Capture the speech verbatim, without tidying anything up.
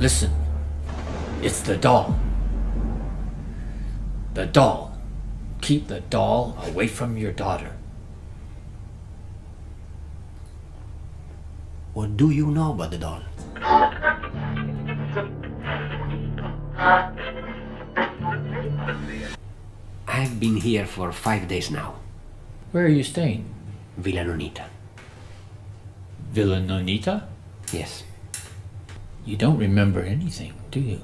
Listen, it's the doll. The doll. Keep the doll away from your daughter. What do you know about the doll? I've been here for five days now. Where are you staying? Villa Nonita. Villa Nonita? Yes. You don't remember anything, do you?